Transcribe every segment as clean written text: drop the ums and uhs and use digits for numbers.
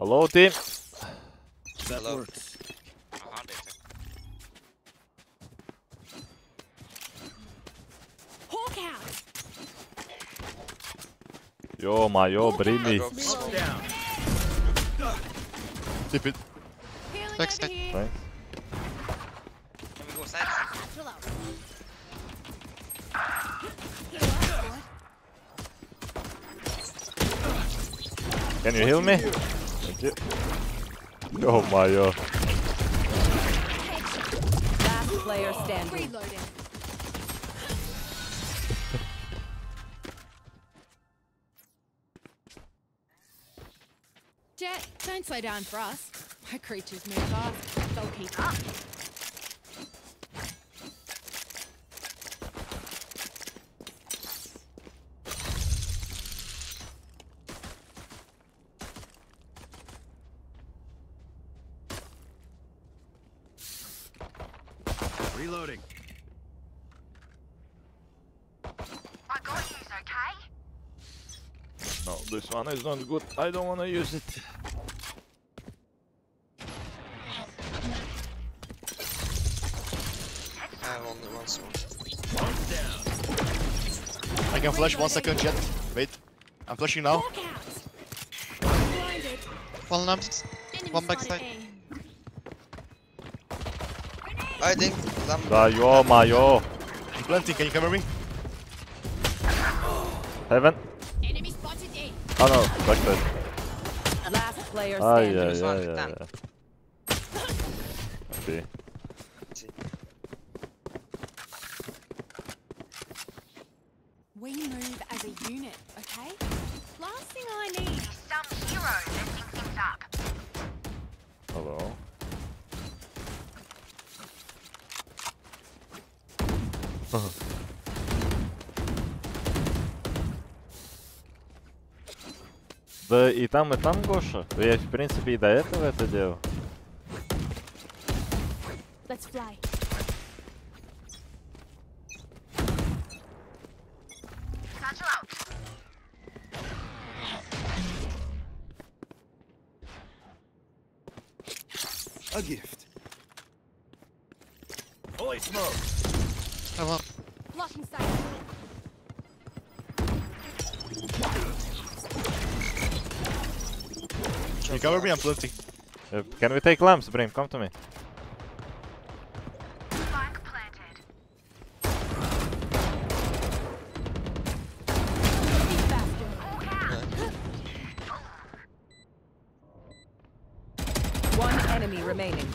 Hello, team. That works. Yo, my yo, bring me. Keep it. Next time. Right. Can we go side? Can you heal me? Thank you. Yo, my yo. Last player standing. Jet, don't slow down for us. My creatures move fast. They'll keep up. Reloading. I got you, okay? No, this one is not good. I don't want to use it. I have only one sword. I can flash 1 second, Jet. Wait, I'm flashing now. One lamp, one backside. I think lamp. Yo, my yo. I'm planting, can you cover me? Heaven. Enemy spotted A. Oh no, backside. Last player standing. Yeah. Okay. We move as a unit, okay? Last thing I need is some hero lifting things up. Hello. Да и там, Гоша. Да я, в принципе, и до этого это делал. Let's fly. A gift. Holy smoke! Come on. Blocking side. Can you cover me? I'm floating. Can we take lamps, Brim? Come to me. Spike planted. One enemy remaining.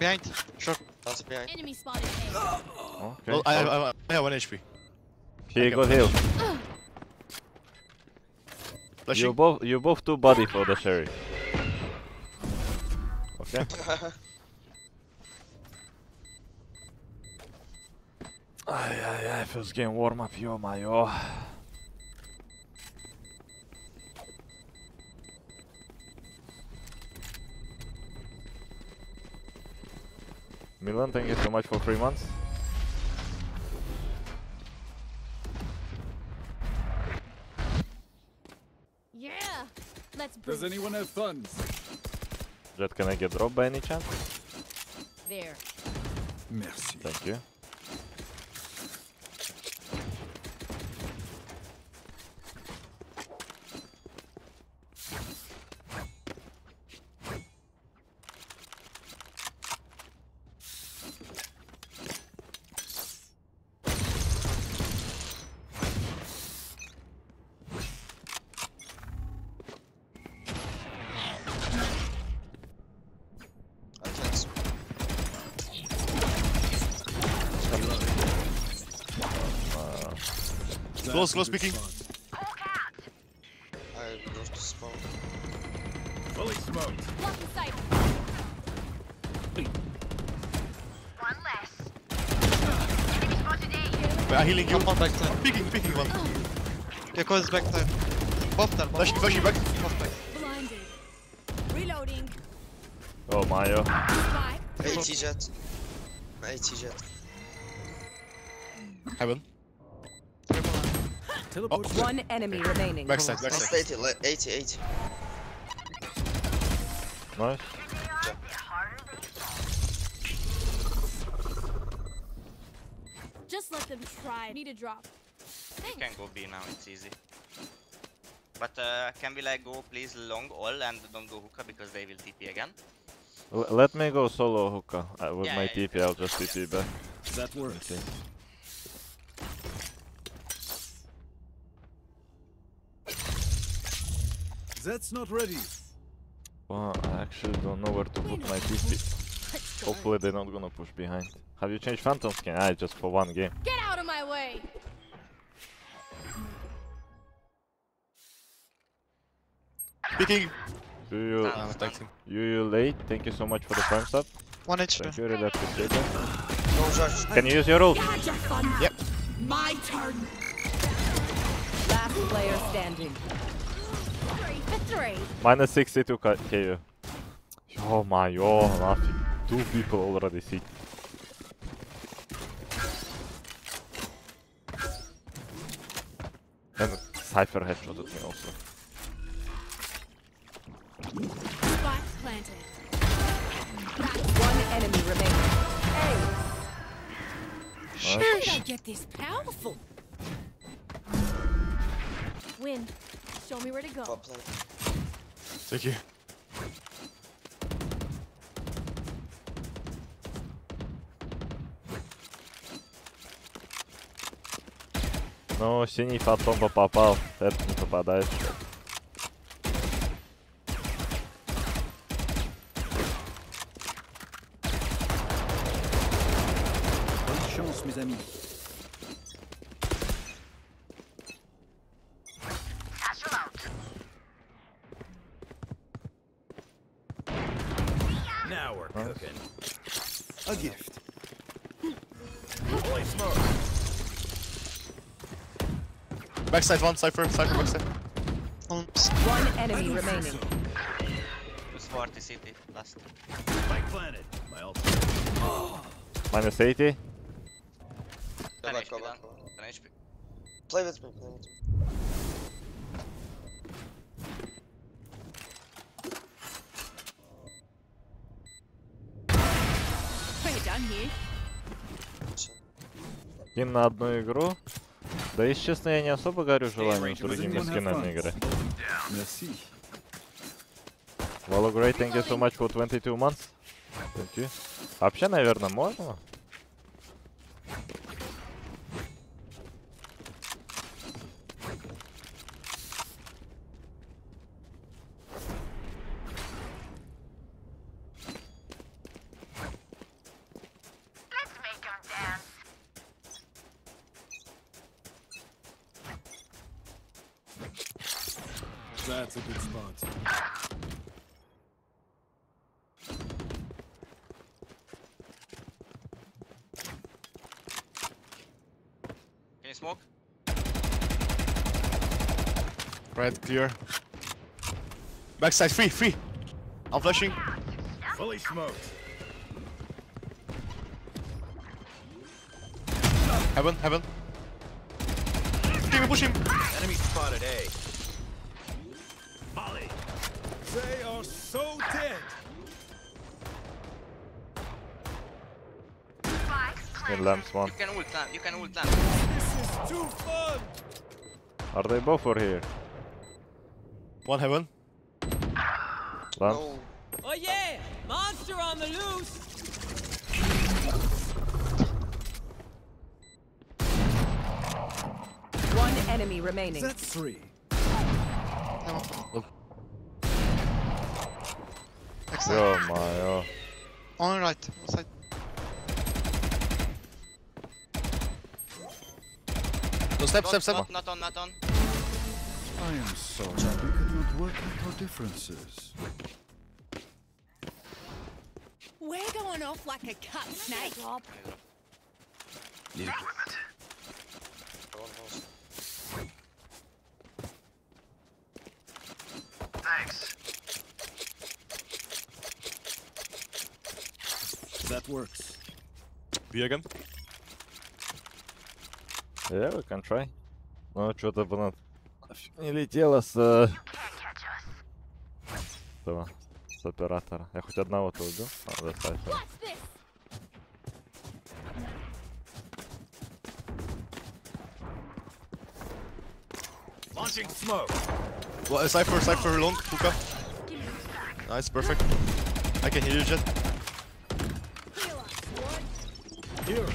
Behind. Sure. That's behind. Enemy spotted. Oh, okay. Well, I have 1 HP. He got healed. You both too body for the sheriff. Okay. I feels getting warm up, yo my yo. Milan, thank you so much for 3 months. Yeah, let's. Does anyone have funds? Jet, can I get dropped by any chance? There. Merci. Thank you. Close speaking. I lost the spawn. Fully smoked. One less. Enemy spotted A. I'm healing you. One backside. I'm picking one. Keko is backside. Buff them. Flashy back. Blinded. Reloading. Oh my yo. AT jet. Heaven. Oh. One enemy remaining. Backside. 80. Nice. Just let them try. Need a drop. Thanks. You can go B now, it's easy. But can we like go please long all and don't go hookah because they will TP again? Let me go solo hookah. With my TP I'll just TP back. That works. Okay. That's not ready. Well, I actually don't know where to put my TP. Hopefully they're not gonna push behind. Have you changed Phantom skin? Ah, just for one game. Get out of my way! Peeking! I'm attacking. You late, thank you so much for the prime sub. One inch. Thank you, really appreciate it. Can you use your ult? Yep. My turn! Last player standing. Victory. Minus 62 KU. Oh my, oh, nothing. Two people already see. And Cypher headshotted me also. One enemy remaining. Sure. How did I get this powerful? Win. Show me where to go. Thank you. Ну, синий фотон попал, этот не попадает. Now we're cooking. A gift. Holy smoke. Backside one, Cypher backside. Oops. One enemy remaining. It's 40 city, last. Spike planted. My ult. Oh. Minus 80. Can I HP? Play with me, play with me. Скин на одну игру. Да и честно, я не особо горю желанием с другими скинами играть. Well, great, thank you so much for 22 months. Thank you. Вообще, наверное, можно. That's a good spot. Can you smoke? Right, clear. Backside, free. I'm flashing. Fully smoked. Heaven. Push him. Enemy spotted A. They are so dead. One. You can ult lamp. This is too fun. Are they both over here? One heaven. Lamp. No. Oh yeah, monster on the loose. One enemy remaining. That's three. No. Look. Oh my, oh. On right, side. No, step. Not on. I am sorry, we could not work out our differences. We're going off like a cut snake. Yeah. Thanks. That works. B again? Yeah, we can try. No, что-то бы не летело с... с оператора. Я хоть одного-то убил. А, да, Сайфер. Launching smoke. Well, Cypher long, hook up. Nice, perfect. I can heal you, Jet. Here.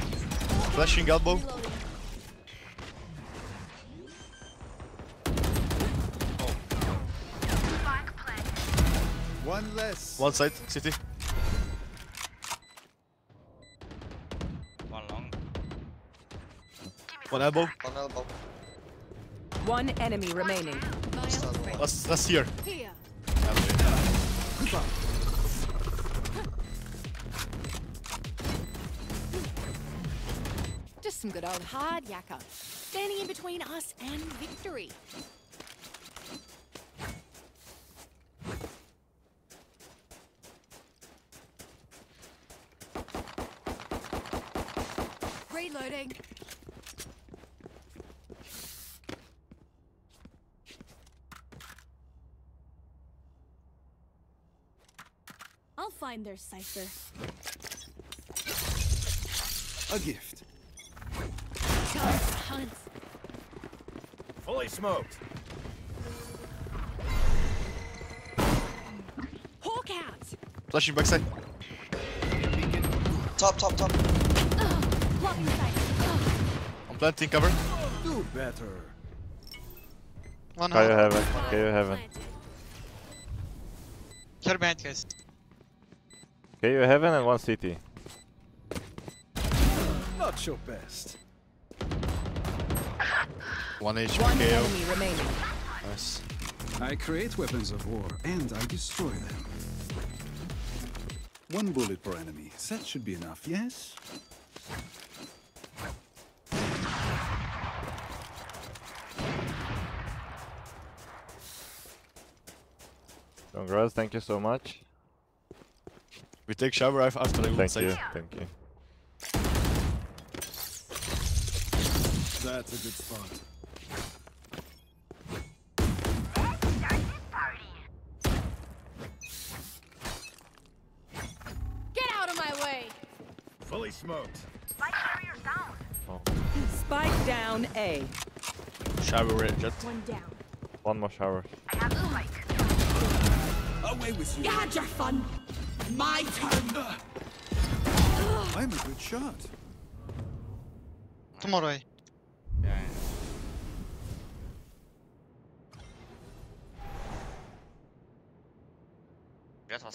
Flashing elbow. One less. One side, city. One long. One elbow. One elbow. One enemy remaining. That's here. Here. Just some good old hard yakka. Standing in between us and victory. Reloading. I'll find their Cypher. A gift. Tons. Fully smoked. Hawk out. Flashing backside. Top. I'm planting cover. Do better. One can you have it? Can you have it? Clear behind, guys. Okay, you have it and one CT. Not your best. One HP. One enemy remaining. Nice. I create weapons of war and I destroy them. One bullet per enemy. That should be enough, yes? Congrats, thank you so much. We take shower after I would say. Thank you. That's a good spot. Let's start this party. Get out of my way. Fully smoked. Spike carrier's down. Oh. Spike down A. Shower red, just one down. One more shower. I have the mic. Away with you. You had your fun. My turn. I'm a good shot. Tomorrow. Yeah.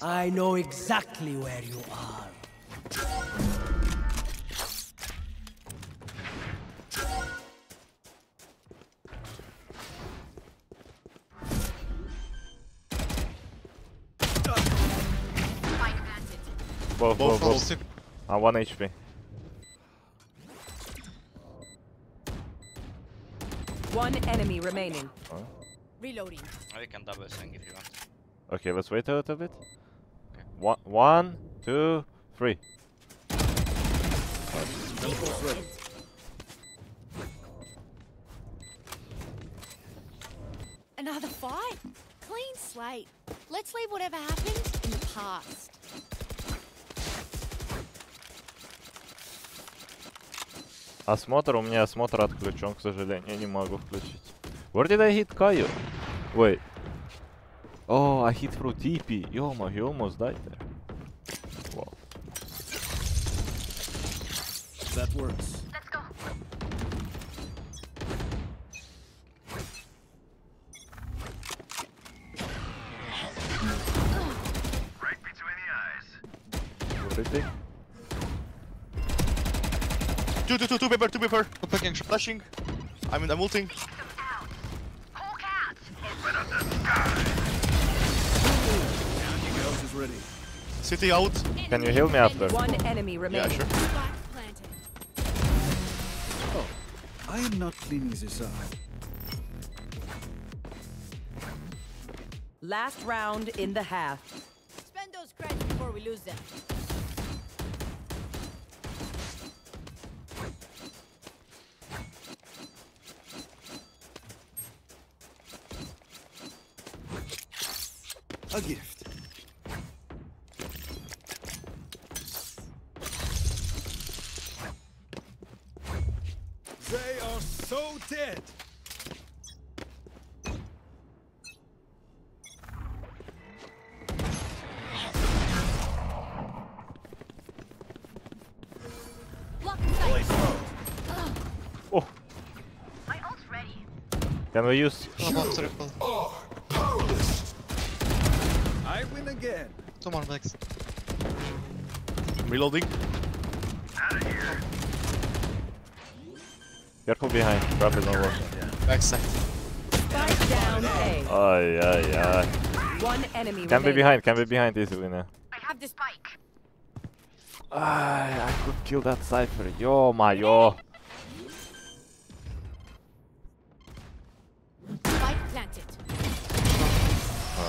I know exactly where you are. Both. I 1 HP. One enemy remaining. Oh. Reloading. I can double swing if you want. Okay, let's wait a little bit. Okay. One, two, three. Another fight? Clean slate. Let's leave whatever happened in the past. Осмотр, у меня осмотр отключен, к сожалению, я не могу включить. Where did I hit Kayu? Wait. Oh, I hit through TP. Yo, he almost died there. Wow. That works. Let's go. Right between the eyes. Everything. Two paper. I'm fucking flashing. I'm ulting. Open up the sky. City out. Can you heal me after? One enemy remaining. Yeah, sure. Oh, I am not cleaning this up. Last round in the half. Spend those credits before we lose them. A gift. Can we use? Triple. I win again. Two more max. Reloading. Out of here. Careful behind. Trap is on one. Backside. Spike down A. Oh yeah, yeah. One enemy. Can be behind. Can be behind easily now. I have the spike. I could kill that Cypher. Yo, my yo. Spike planted.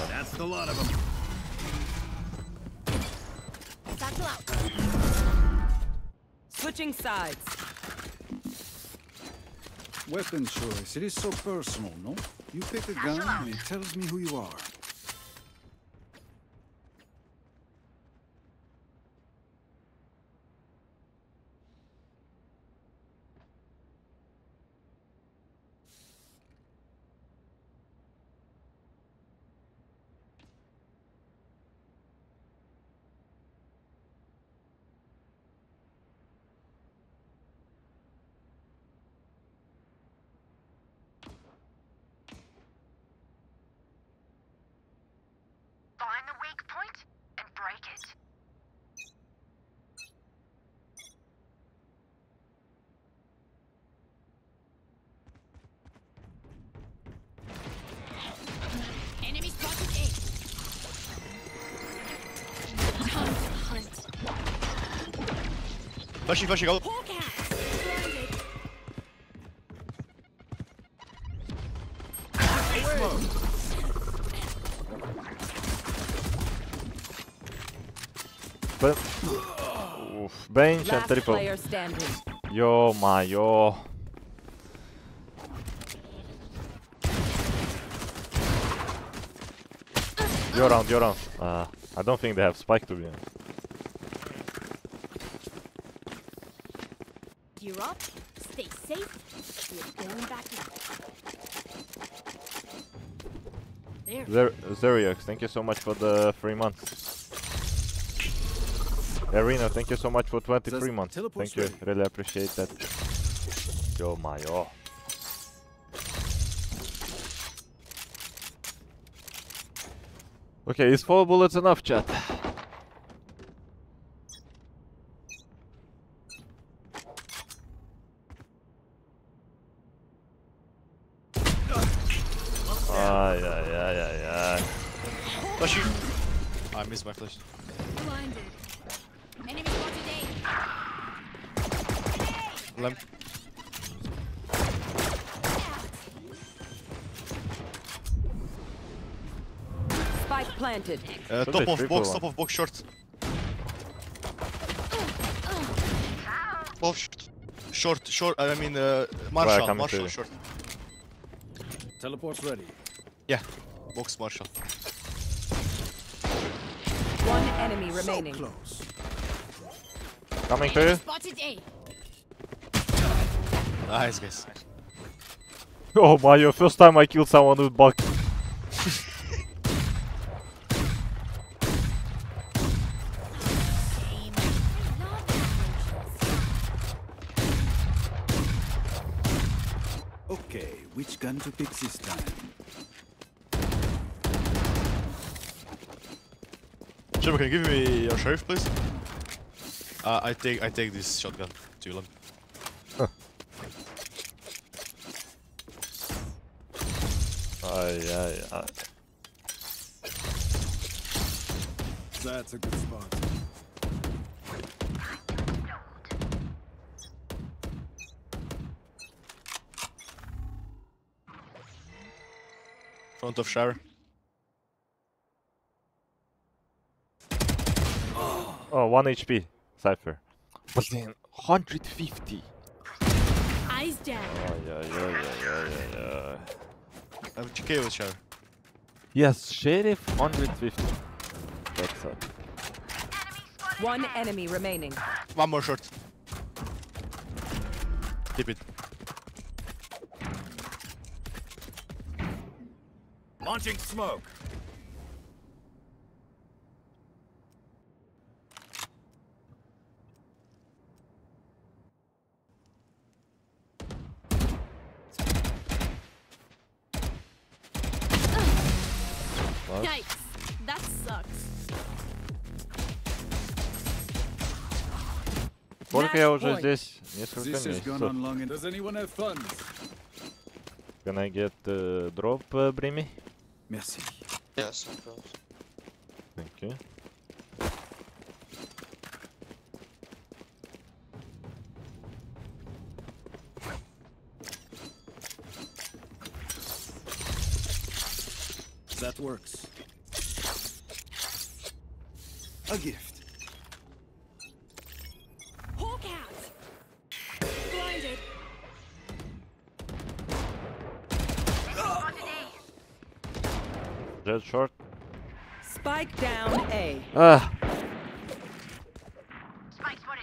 That's a lot of them. Satchel out. Switching sides. Weapon choice. It is so personal, no? You pick a gun and it tells me who you are. Flashy, flashy, go! Bench and triple. Yo, my yo. You're round, you're round. I don't think they have spike to be honest. You're up, stay safe, we're going back now. There. Zeriax, thank you so much for the 3 months. Arena, thank you so much for 23 months. Thank you, really appreciate that. Yo, my yo. Okay, is 4 bullets enough, chat? My flash. Blinded. Enemy spotted A. Lamp. Spike planted. Top of box short. Both short. I mean, Marshall short. Teleport's ready. Yeah, box Marshall. One enemy remaining. So close. Coming through. Nice guys. Oh my yo, first time I killed someone with bug. Okay, which gun to pick this time? Sure, can you give me your sheriff, please? I take this shotgun too long. Aye. That's a good spot. Front of shower. Oh, 1 HP, Cypher. But then 150. Eyes down. Yeah. I'm okay with Sheriff. Yes, Sheriff 150. That's up. One enemy remaining. One more shot. Keep it. Launching smoke. fuck? Yikes. That sucks. Сколько я уже здесь? Несколько месяцев. Does anyone have fun? Can I get drop, Brimi? Merci. Yes, of course. Thank you. That works. A gift. Dead short. Spike down A.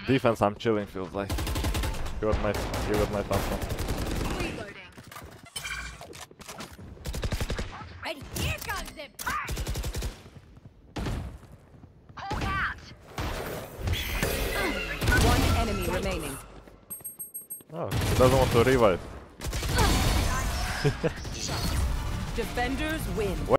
Defense, I'm chilling, feels like. He got my Phantom. Reloading. And here comes the party. Hold out. One enemy remaining. Oh, he doesn't want to revive. Defenders win. What?